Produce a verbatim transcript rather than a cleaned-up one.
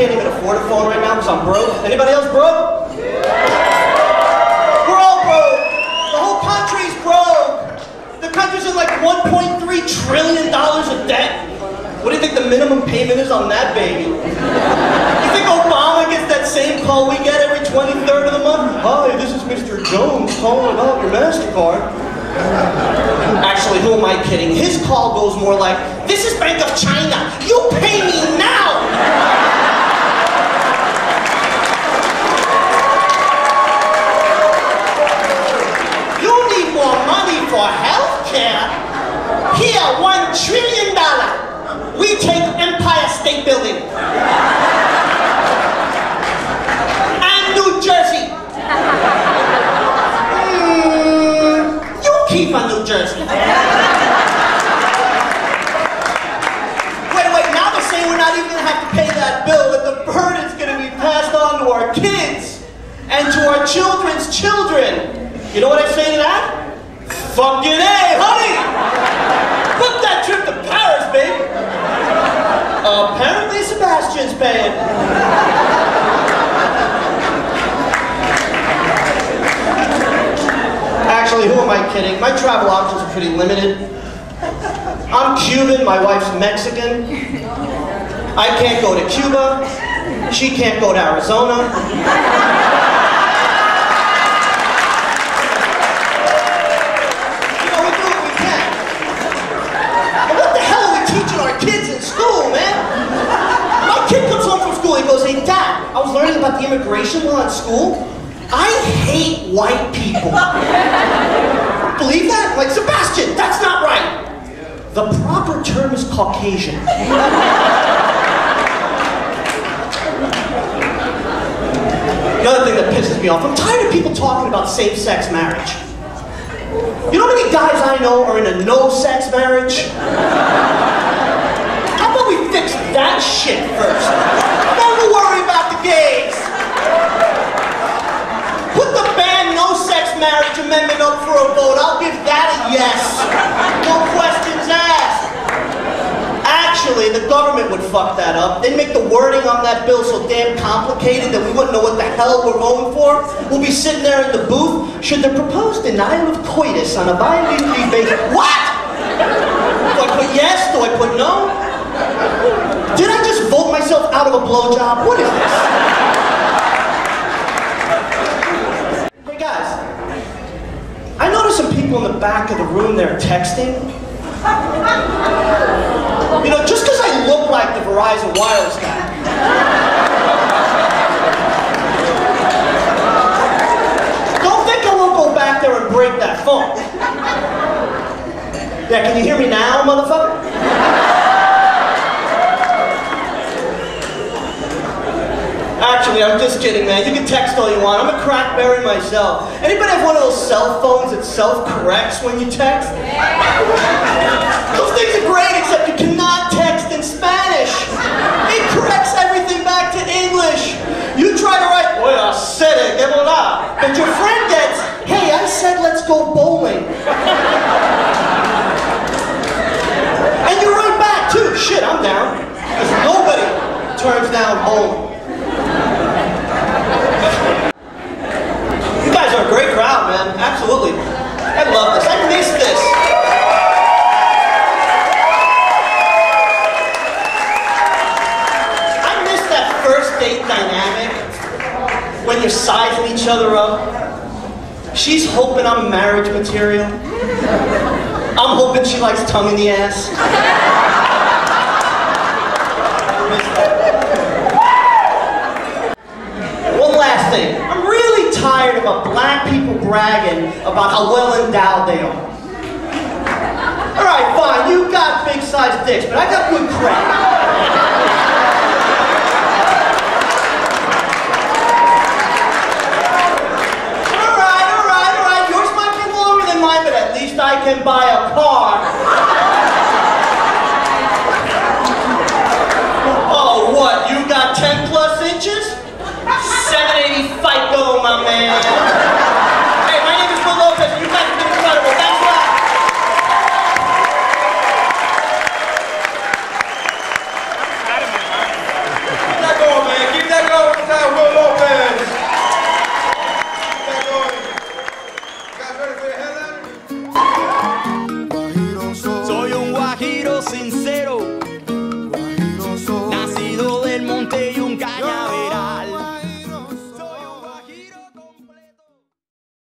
can't even afford a phone right now because I'm broke. Anybody else broke? Yeah. We're all broke. The whole country's broke. The country's in like one point three trillion dollars of debt. What do you think the minimum payment is on that baby? You think Obama gets that same call we get every twenty-third of the month? Hi, this is Mister Jones calling about your MasterCard. Actually, who am I kidding? His call goes more like, this is Bank of China, you pay me now! You need more money for healthcare? Here, one trillion dollars. We take Empire State Building. And New Jersey. Keep on New Jersey. Wait, wait, now they're saying we're not even going to have to pay that bill, but the burden's going to be passed on to our kids and to our children's children. You know what I say to that? Fucking A, honey! Book that trip to Paris, baby! Apparently Sebastian's paying. Actually, who am I kidding? My travel options are pretty limited. I'm Cuban, my wife's Mexican. I can't go to Cuba. She can't go to Arizona. You know, we do what we can. And what the hell are we teaching our kids in school, man? My kid comes home from school, he goes, hey, Dad, I was learning about the immigration law at school. I hate white people. Believe that? Like, Sebastian, that's not right. The proper term is Caucasian. Another thing that pisses me off, I'm tired of people talking about same-sex marriage. You know how many guys I know are in a no-sex marriage? How about we fix that shit first? Don't we worry about the gays. Marriage amendment up for a vote. I'll give that a yes. No questions asked. Actually, the government would fuck that up. They'd make the wording on that bill so damn complicated that we wouldn't know what the hell we're voting for. We'll be sitting there in the booth. Should the proposed denial of coitus on a bi-weekly basis... What? Do I put yes? Do I put no? Did I just vote myself out of a blowjob? What is this? Some people in the back of the room there texting. You know, just because I look like the Verizon Wireless guy. Don't think I won't go back there and break that phone. Yeah, can you hear me now, motherfucker? Actually, I'm just kidding, man. You can text all you want. I'm a crackberry myself. Anybody have one of those cell phones that self-corrects when you text? Yeah. Those things are great, except you cannot text in Spanish. It corrects everything back to English. You try to write, well, I said it, but your friend gets, hey, I said let's go bowling. And you write back, too. Shit, I'm down. Because nobody turns down bowling. You guys are a great crowd, man. Absolutely. I love this. I miss this. I miss that first date dynamic when you're sizing each other up. She's hoping I'm marriage material. I'm hoping she likes tongue in the ass. Last thing, I'm really tired about black people bragging about how well endowed they are. All right, fine, you got big sized dicks, but I got good crack. All right, all right, all right, yours might be lower than mine, but at least I can buy a car.